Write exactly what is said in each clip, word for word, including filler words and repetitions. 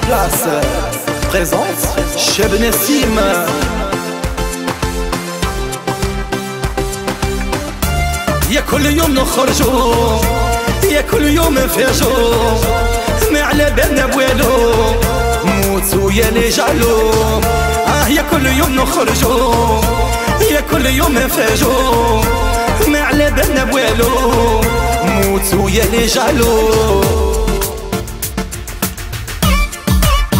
la place présente Cheb Nassim. يا كل يوم نخرجو يا كل يوم نفرجو ما على بالنا بوالو موتو يا لي جالو اه يا كل يوم نخرجو يا كل يوم نفرجو ما على بالنا بوالو موتو يا لي جالو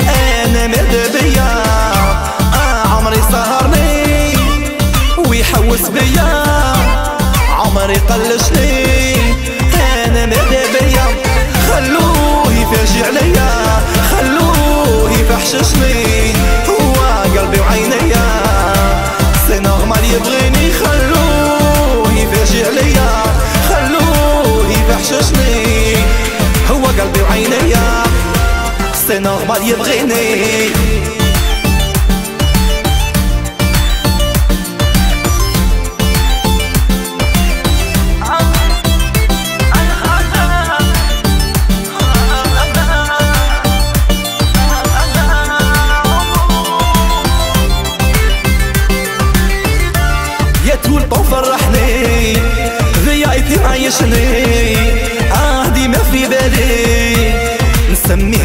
أنا مرد بيا آه عمري سهرني ويحوس بيا عمري قلشني أنا مرد بيا خلوه يفاجي عليا خلوه يفحششني هو قلبي وعينيا سي نورمال يبغيني خلوه يفاجي عليا خلوه يفحششني هو قلبي وعينيا سي نورمال يبغيني يا طول الطول فرحني ضيايتي عايشني اه ديما في بالي نسميه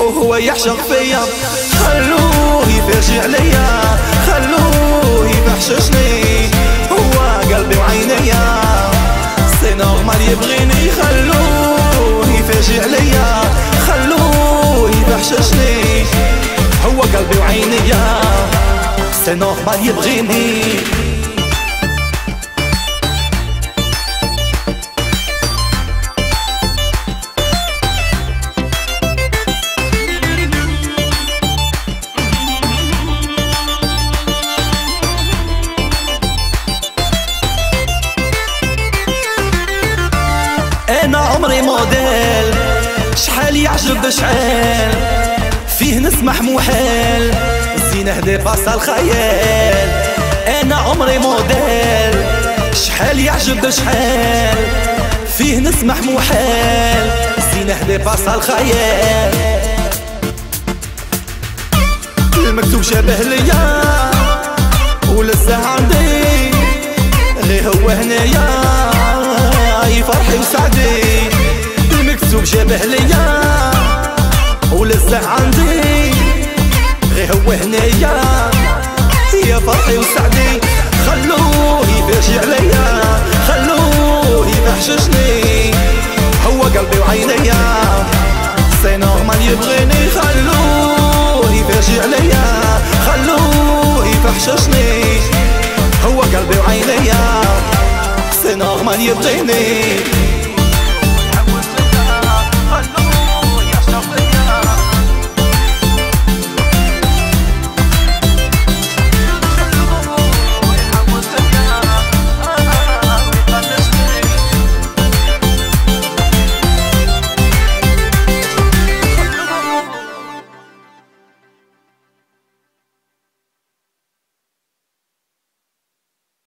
وهو يعشق فيا خلوه يفرجي عليا خلوه يفحششني هو قلبي وعينيا سي نورمال يبغيني خلوه يفرجي عليا خلوه يفحششني هو قلبي وعينيا سي نورمال يبغيني أنا عمري موديل شحال يعجب بشحال فيه نسمح موحال زينه ديباسا الخيال أنا عمري موديل شحال يعجب بشحال فيه نسمح موحال زينه ديباسا الخيال المكتوب شبه ليا ولسه عندي غير هو هنايا فرحي وسعدي المكتوب شبه ليا ولسه عندي غير هو هنايا يا فرحي وسعدي خلوه يفرجي عليا خلوه يفحششني هو قلبي وعينيا سي نورمال يبغيني خلوه يفرجي عليا خلوه يفحششني هو قلبي وعينيا سي نورمال يبغيني